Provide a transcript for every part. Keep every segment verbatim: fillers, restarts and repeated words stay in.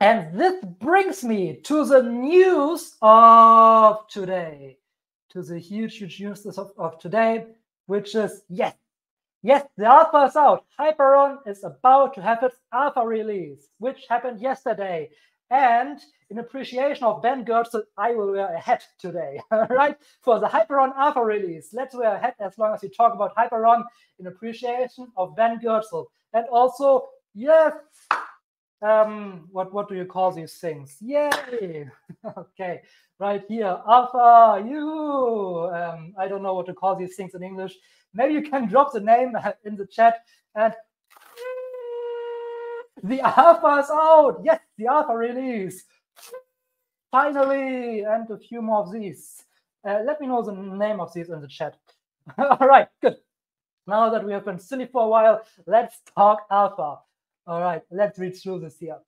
And this brings me to the news of today, to the huge, huge news of, of today, which is, yes, yes, the alpha is out. Hyperon is about to have its alpha release, which happened yesterday. And in appreciation of Ben Goertzel, I will wear a hat today, right? For the Hyperon alpha release, let's wear a hat as long as we talk about Hyperon in appreciation of Ben Goertzel. And also, yes, um what what do you call these things? Yay. Okay, right here, alpha, you um I don't know what to call these things in English. Maybe you can drop the name in the chat. And the alpha is out. Yes, the alpha release finally. And a few more of these. Uh, let me know the name of these in the chat. All right, good. Now that we have been silly for a while, let's talk alpha. All right, let's read through this here.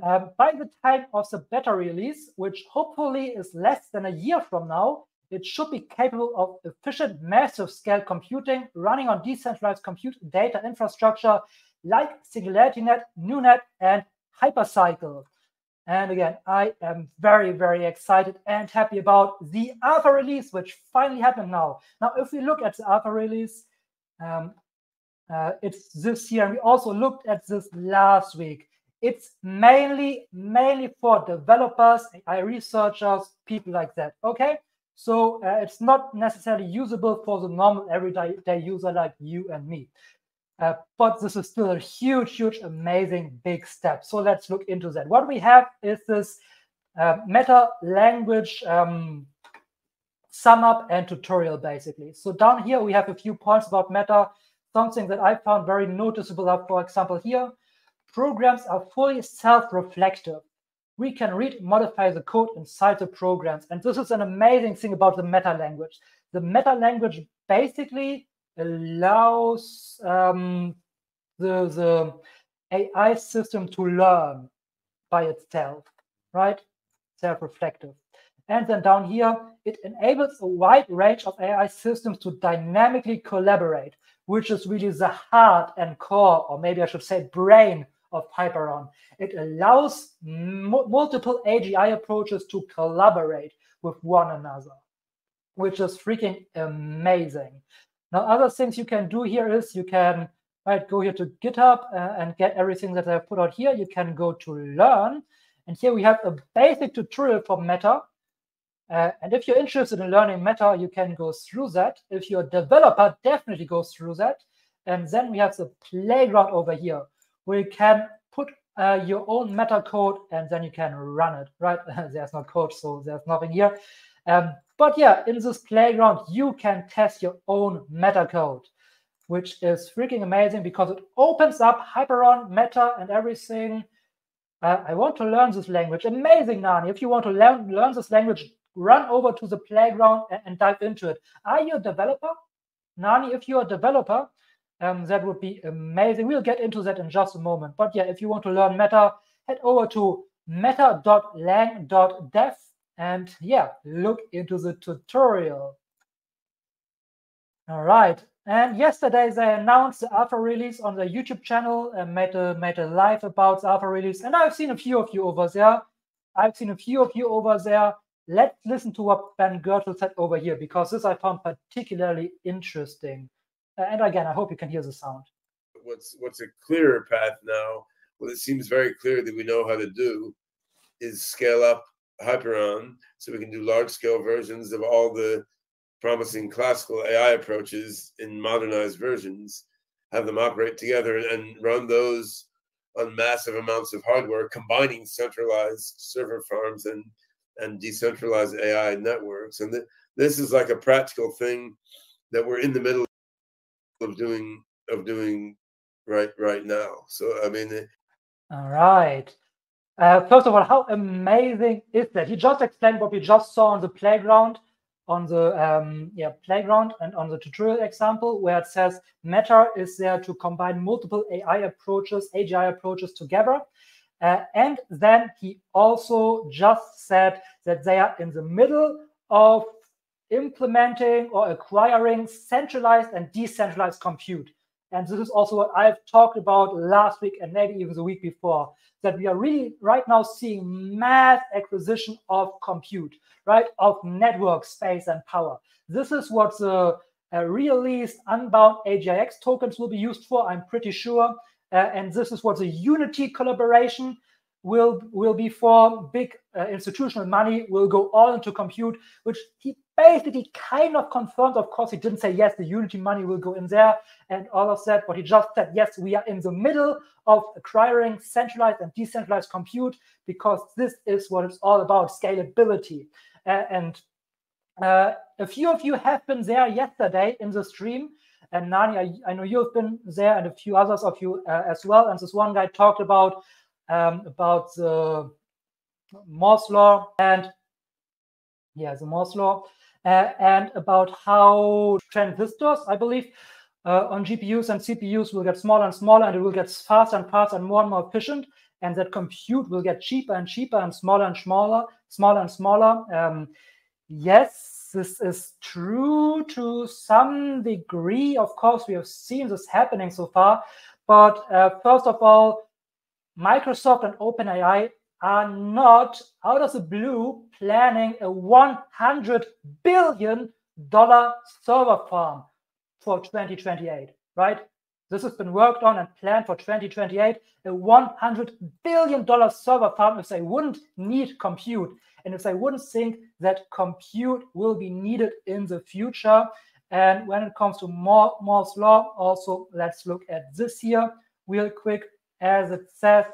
Um, by the time of the beta release, which hopefully is less than a year from now, it should be capable of efficient massive scale computing running on decentralized compute data infrastructure like SingularityNet, NuNet, and Hypercycle. And again, I am very, very excited and happy about the alpha release, which finally happened now. Now, if we look at the alpha release, um, Uh, it's this year, and we also looked at this last week. It's mainly mainly for developers, A I researchers, people like that. Okay, so uh, it's not necessarily usable for the normal everyday user like you and me. Uh, but this is still a huge, huge, amazing, big step. So let's look into that. What we have is this uh, meta language um, sum up and tutorial, basically. So down here we have a few points about meta. Something that I found very noticeable are, for example, here, programs are fully self-reflective. We can read, modify the code inside the programs. And this is an amazing thing about the meta language. The meta language basically allows um, the, the A I system to learn by itself, right? Self-reflective. And then down here, it enables a wide range of A I systems to dynamically collaborate, which is really the heart and core, or maybe I should say brain, of Hyperon. It allows multiple A G I approaches to collaborate with one another, which is freaking amazing. Now, other things you can do here is you can right, go here to GitHub uh, and get everything that I've put out here. You can go to Learn. And here we have a basic tutorial for Metta. Uh, and if you're interested in learning Metta, you can go through that. If you're a developer, definitely go through that. And then we have the playground over here, where you can put uh, your own Metta code, and then you can run it, right? There's no code, so there's nothing here. Um, but yeah, in this playground, you can test your own Metta code, which is freaking amazing because it opens up Hyperon, Metta, and everything. Uh, I want to learn this language. Amazing, Nani. If you want to learn, learn this language, run over to the playground and, and dive into it. Are you a developer? Nani, if you're a developer, um, that would be amazing. We'll get into that in just a moment. But yeah, if you want to learn Metta, head over to meta dot lang dot dev and yeah, look into the tutorial. All right. And yesterday they announced the alpha release on their YouTube channel and made a, made a live about the alpha release. And I've seen a few of you over there. I've seen a few of you over there. Let's listen to what Ben Goertzel said over here, because this I found particularly interesting. And again, I hope you can hear the sound. What's, what's a clearer path now, well, it seems very clear that we know how to do, is scale up Hyperon so we can do large-scale versions of all the promising classical A I approaches in modernized versions, have them operate together and run those on massive amounts of hardware, combining centralized server farms and and decentralized A I networks. And th this is like a practical thing that we're in the middle of doing of doing right right now. So I mean, it... all right. Uh, first of all, how amazing is that? You just explained what we just saw on the playground, on the um, yeah playground, and on the tutorial example where it says Metta is there to combine multiple A I approaches, A G I approaches together. Uh, and then he also just said that they are in the middle of implementing or acquiring centralized and decentralized compute. And this is also what I've talked about last week and maybe even the week before, that we are really right now seeing mass acquisition of compute, right, of network space and power. This is what the uh, released unbound A G I X tokens will be used for, I'm pretty sure. Uh, and this is what the Unity collaboration will, will be for. Big uh, institutional money will go all into compute, which he basically kind of confirmed. Of course, he didn't say, yes, the Unity money will go in there and all of that. But he just said, yes, we are in the middle of acquiring centralized and decentralized compute, because this is what it's all about, scalability. Uh, and uh, a few of you have been there yesterday in the stream. And Nani, I, I know you've been there, and a few others of you uh, as well. And this one guy talked about um, about the Moore's Law and yeah, the Moore's Law uh, and about how transistors, I believe, uh, on G P Us and C P Us will get smaller and smaller, and it will get faster and faster and more and more efficient, and that compute will get cheaper and cheaper and smaller and smaller, smaller and smaller. Um, yes. This is true to some degree. Of course, we have seen this happening so far. But uh, first of all, Microsoft and OpenAI are not, out of the blue, planning a one hundred billion dollar server farm for twenty twenty-eight, right? This has been worked on and planned for twenty twenty-eight, a one hundred billion dollar server farm, if they wouldn't need compute. And if they wouldn't think that compute will be needed in the future. And when it comes to Moore's Law, also, let's look at this here real quick. As it says,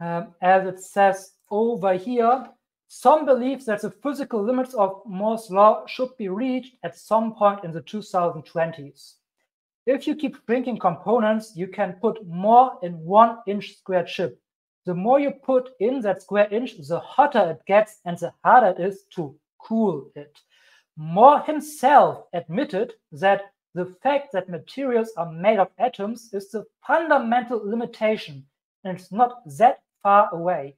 um, as it says over here, some believe that the physical limits of Moore's Law should be reached at some point in the two thousand twenties. If you keep shrinking components, you can put more in one inch square chip. The more you put in that square inch, the hotter it gets and the harder it is to cool it. Moore himself admitted that the fact that materials are made of atoms is the fundamental limitation, and it's not that far away.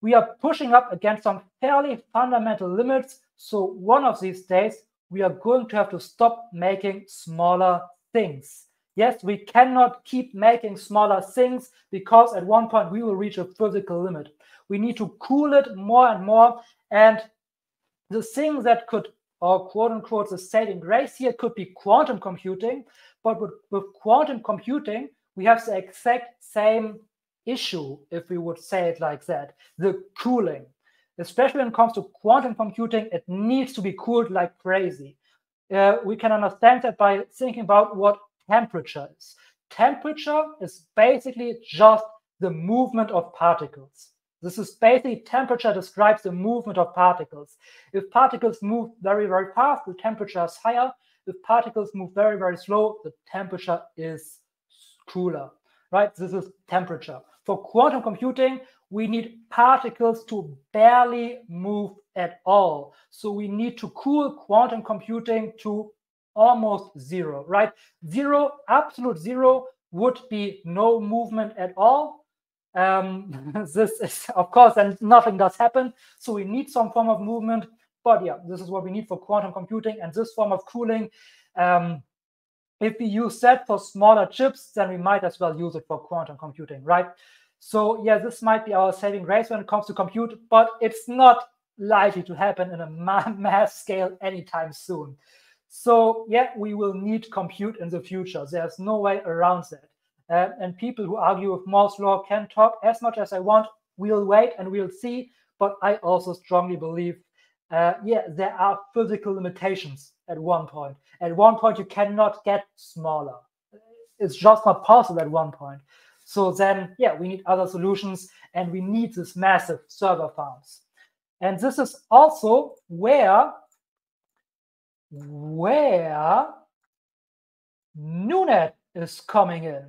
We are pushing up against some fairly fundamental limits, so one of these days we are going to have to stop making smaller things. Yes, we cannot keep making smaller things, because at one point we will reach a physical limit. We need to cool it more and more. And the thing that could, or quote unquote, the saving grace here could be quantum computing. But with, with quantum computing, we have the exact same issue, if we would say it like that, the cooling. Especially when it comes to quantum computing, it needs to be cooled like crazy. Uh, we can understand that by thinking about what temperature is. Temperature is basically just the movement of particles. This is basically temperature describes the movement of particles. If particles move very, very fast, the temperature is higher. If particles move very, very slow, the temperature is cooler, right? This is temperature. For quantum computing, we need particles to barely move at all. So we need to cool quantum computing to almost zero, right? Zero, absolute zero would be no movement at all. Um, this is, of course, and nothing does happen. So we need some form of movement. But yeah, this is what we need for quantum computing and this form of cooling. Um, if we use that for smaller chips, then we might as well use it for quantum computing, right? So yeah, this might be our saving grace when it comes to compute, but it's not likely to happen in a ma mass scale anytime soon. So yeah, we will need compute in the future. There's no way around that. Uh, and people who argue with Moore's Law can talk as much as I want. We'll wait and we'll see. But I also strongly believe, uh, yeah, there are physical limitations at one point. At one point, you cannot get smaller. It's just not possible at one point. So then, yeah, we need other solutions, and we need these massive server farms. And this is also where, where NuNet is coming in.